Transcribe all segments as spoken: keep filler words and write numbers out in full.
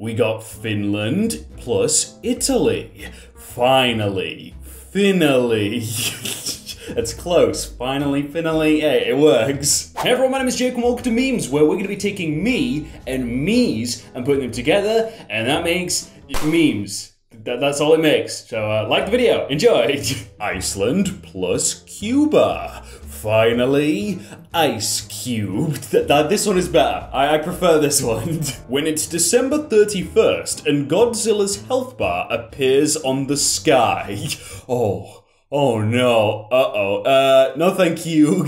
We got Finland plus Italy. Finally. Finally. That's close. Finally, finally. Hey, it works. Hey everyone, my name is Jake and welcome to Memes, where we're going to be taking me and me's and putting them together, and that makes memes. That, that's all it makes. So, uh, like the video. Enjoy. Iceland plus Cuba. Finally, ice cubed. Th th this one is better. I, I prefer this one. When it's December thirty-first and Godzilla's health bar appears on the sky. Oh, oh no. Uh-oh. Uh, no thank you.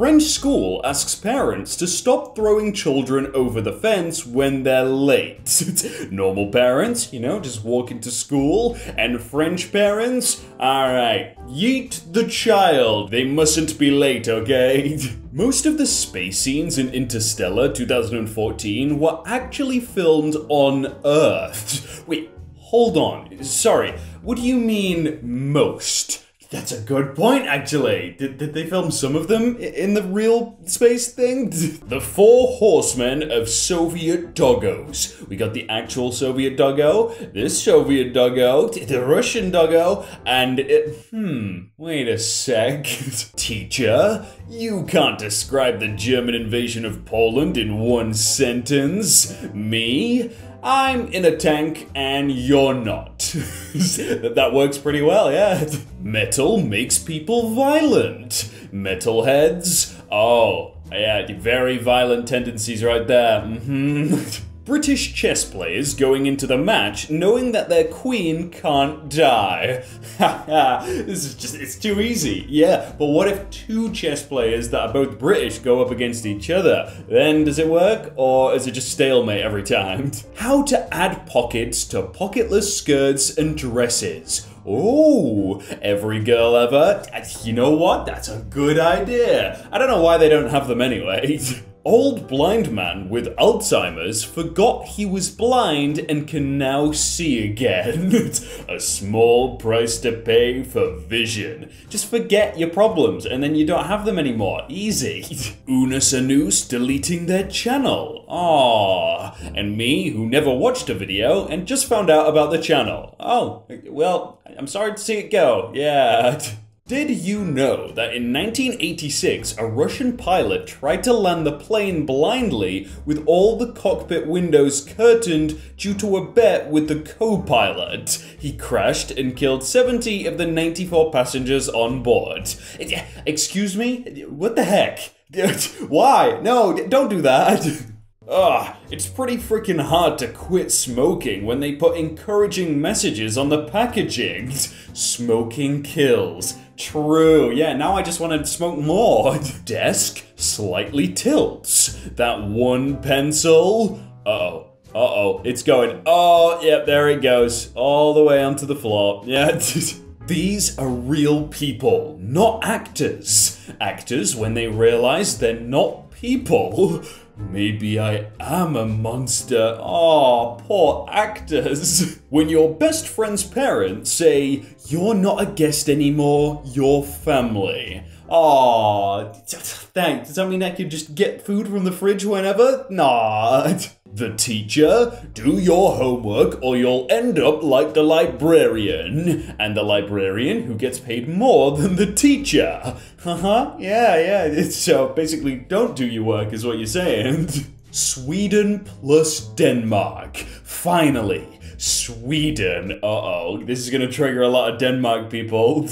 French school asks parents to stop throwing children over the fence when they're late. Normal parents, you know, just walk into school, and French parents, alright, yeet the child. They mustn't be late, okay? Most of the space scenes in Interstellar two thousand fourteen were actually filmed on Earth. Wait, hold on, sorry, what do you mean most? That's a good point, actually. Did, did they film some of them in the real space thing? The Four Horsemen of Soviet Doggos. We got the actual Soviet doggo, this Soviet doggo, the Russian doggo, and it, hmm, wait a sec. Teacher, you can't describe the German invasion of Poland in one sentence. Me? I'm in a tank and you're not. That works pretty well, yeah. Metal makes people violent. Metalheads. Oh, yeah, very violent tendencies right there. Mm-hmm. British chess players going into the match knowing that their queen can't die. Haha, this is just, it's too easy. Yeah, but what if two chess players that are both British go up against each other? Then does it work, or is it just stalemate every time? How to add pockets to pocketless skirts and dresses. Oh, every girl ever. You know what? That's a good idea. I don't know why they don't have them anyway. Old blind man with Alzheimer's forgot he was blind and can now see again. A small price to pay for vision. Just forget your problems and then you don't have them anymore. Easy. Unus Anus deleting their channel. Aww. And me, who never watched a video and just found out about the channel. Oh, well, I'm sorry to see it go. Yeah. Did you know that in nineteen eighty-six, a Russian pilot tried to land the plane blindly with all the cockpit windows curtained due to a bet with the co-pilot? He crashed and killed seventy of the ninety-four passengers on board. Excuse me? What the heck? Why? No, don't do that. Ugh, it's pretty freaking hard to quit smoking when they put encouraging messages on the packaging. Smoking kills. True, yeah, now I just want to smoke more. Desk slightly tilts. That one pencil. Uh-oh. Uh-oh. It's going. Oh, yep, there it goes. All the way onto the floor. Yeah. These are real people, not actors. Actors, when they realize they're not people. Maybe I am a monster. Aw, oh, poor actors. When your best friend's parents say, you're not a guest anymore, you're family. Aw, oh, thanks. Does that mean I could just get food from the fridge whenever? Nah. The teacher, do your homework or you'll end up like the librarian. And the librarian who gets paid more than the teacher. Haha, yeah, yeah. It's, so basically, don't do your work is what you're saying. Sweden plus Denmark. Finally, Sweden. Uh-oh, this is gonna trigger a lot of Denmark people.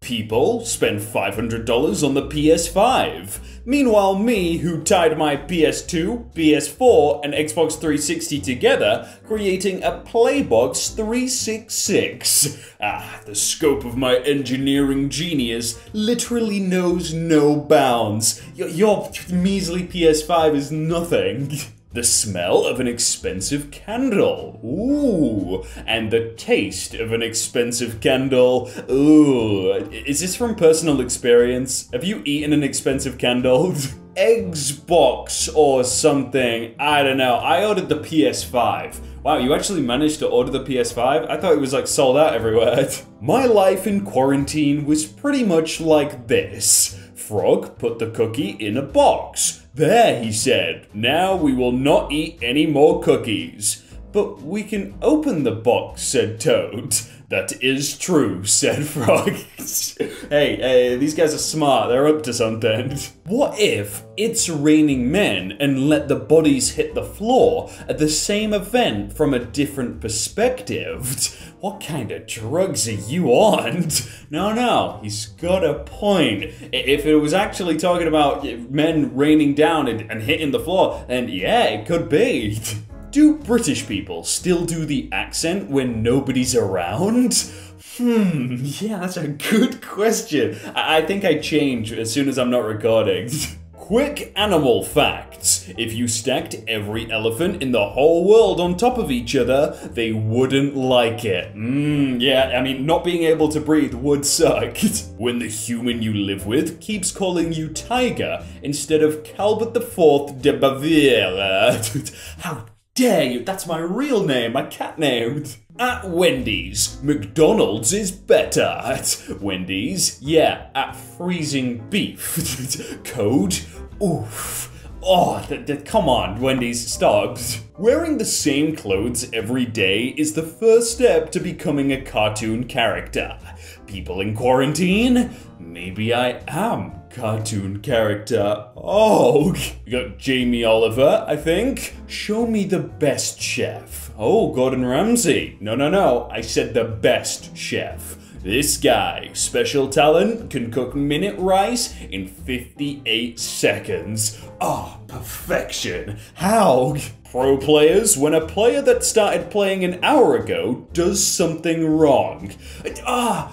People spend five hundred dollars on the P S five. Meanwhile, me, who tied my P S two, P S four, and Xbox three sixty together, creating a Playbox three sixty-six. Ah, the scope of my engineering genius literally knows no bounds. Your, your measly P S five is nothing. The smell of an expensive candle, ooh, and the taste of an expensive candle, ooh. Is this from personal experience? Have you eaten an expensive candle? Xbox or something, I don't know. I ordered the P S five. Wow, you actually managed to order the P S five? I thought it was like sold out everywhere. My life in quarantine was pretty much like this. Frog put the cookie in a box. There, he said, now we will not eat any more cookies. But we can open the box, said Toad. That is true, said Frog. Hey, hey, these guys are smart, they're up to something. What if it's raining men and let the bodies hit the floor at the same event from a different perspective? What kind of drugs are you on? No, no, he's got a point. If it was actually talking about men raining down and, and hitting the floor, then yeah, it could be. Do British people still do the accent when nobody's around? Hmm, yeah, that's a good question. I, I think I change as soon as I'm not recording. Quick animal facts. If you stacked every elephant in the whole world on top of each other, they wouldn't like it. Mmm, yeah, I mean, not being able to breathe would suck. When the human you live with keeps calling you tiger instead of Calbert the Fourth de Baviera. How dare you? That's my real name, my cat name. At Wendy's, McDonald's is better. At Wendy's, yeah, at freezing beef. Code, oof. Oh, th th come on, Wendy's, stop. Wearing the same clothes every day is the first step to becoming a cartoon character. People in quarantine? Maybe I am cartoon character. Oh, we got Jamie Oliver, I think. Show me the best chef. Oh, Gordon Ramsay. No, no, no, I said the best chef. This guy, special talent, can cook minute rice in fifty-eight seconds. Ah, perfection. How? Pro players, when a player that started playing an hour ago does something wrong. Ah,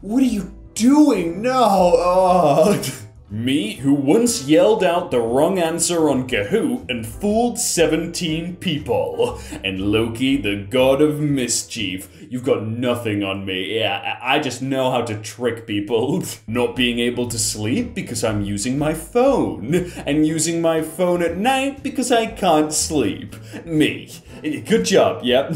what are you doing? No, oh. Me, who once yelled out the wrong answer on Kahoot and fooled seventeen people. And Loki, the god of mischief. You've got nothing on me. Yeah, I just know how to trick people. Not being able to sleep because I'm using my phone. And using my phone at night because I can't sleep. Me. Good job, yep.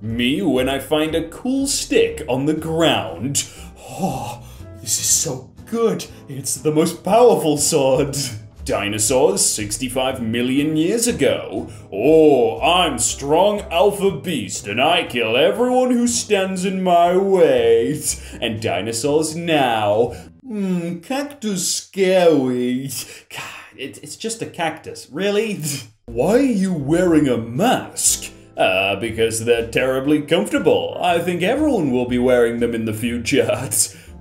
Me, when I find a cool stick on the ground. Oh, this is so good. It's the most powerful sword. Dinosaurs sixty-five million years ago. Oh, I'm strong alpha beast and I kill everyone who stands in my way. And dinosaurs now. Mmm, cactus scary. God, it, it's just a cactus, really? Why are you wearing a mask? Uh, because they're terribly comfortable. I think everyone will be wearing them in the future.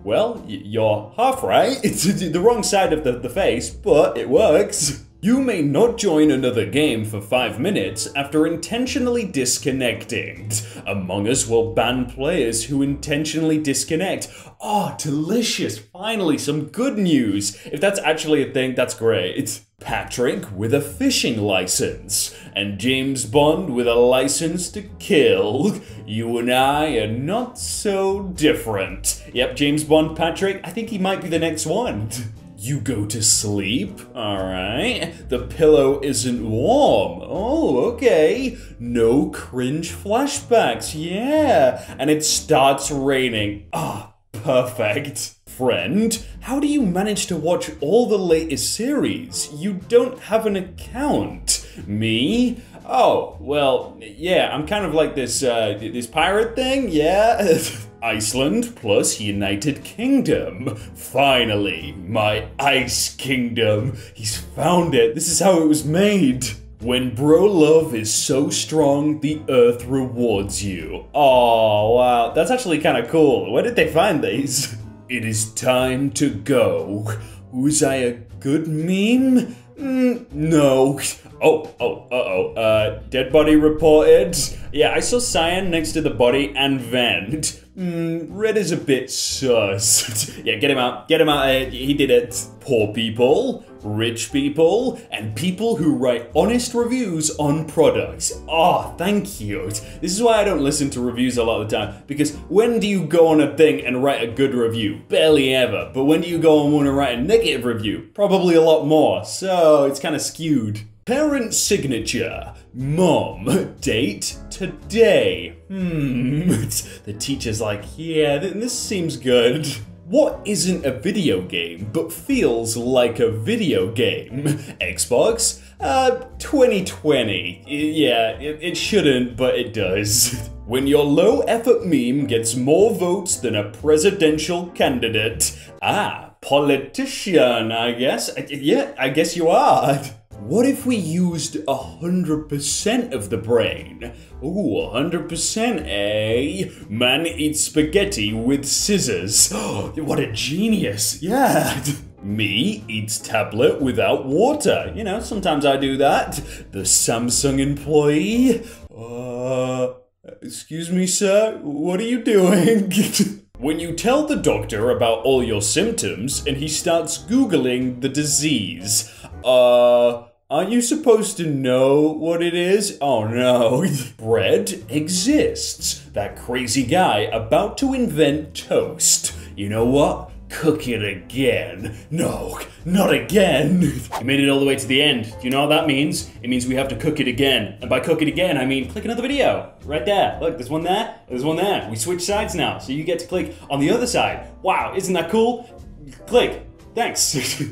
Well, you're half right. It's the wrong side of the, the face, but it works. You may not join another game for five minutes after intentionally disconnecting. Among Us will ban players who intentionally disconnect. Oh, delicious. Finally, some good news. If that's actually a thing, that's great. Patrick with a fishing license, and James Bond with a license to kill. You and I are not so different. Yep, James Bond, Patrick, I think he might be the next one. You go to sleep, alright. The pillow isn't warm, oh, okay. No cringe flashbacks, yeah. And it starts raining, ah, oh, perfect. Friend, how do you manage to watch all the latest series? You don't have an account. Me? Oh, well, yeah, I'm kind of like this, uh, this pirate thing, yeah? Iceland plus United Kingdom. Finally, my ice kingdom. He's found it. This is how it was made. When bro love is so strong, the earth rewards you. Oh, wow, that's actually kind of cool. Where did they find these? It is time to go. Was I a good meme? Mm, no. Oh, oh, uh-oh. Uh, dead body reported. Yeah, I saw cyan next to the body and vent. Mm, red is a bit sus. Yeah, get him out. Get him out. Uh, he did it. Poor people, rich people, and people who write honest reviews on products. Ah, oh, thank you. This is why I don't listen to reviews a lot of the time, because when do you go on a thing and write a good review? Barely ever. But when do you go on one and write a negative review? Probably a lot more, so it's kind of skewed. Parent signature, mom, date, today. Hmm, the teacher's like, yeah, this seems good. What isn't a video game but feels like a video game? Xbox? Uh, twenty twenty. Yeah, it, it shouldn't, but it does. When your low-effort meme gets more votes than a presidential candidate. Ah, politician, I guess. Yeah, I guess you are. What if we used one hundred percent of the brain? Ooh, one hundred percent, eh? Man eats spaghetti with scissors. Oh, what a genius, yeah. Me eats tablet without water. You know, sometimes I do that. The Samsung employee. Uh, excuse me, sir, what are you doing? When you tell the doctor about all your symptoms and he starts Googling the disease. Uh, aren't you supposed to know what it is? Oh no. Bread exists. That crazy guy about to invent toast. You know what? Cook it again. No, not again. You made it all the way to the end. Do you know what that means? It means we have to cook it again. And by cook it again, I mean click another video. Right there. Look, there's one there, there's one there. We switch sides now, so you get to click on the other side. Wow, isn't that cool? Click. Thanks.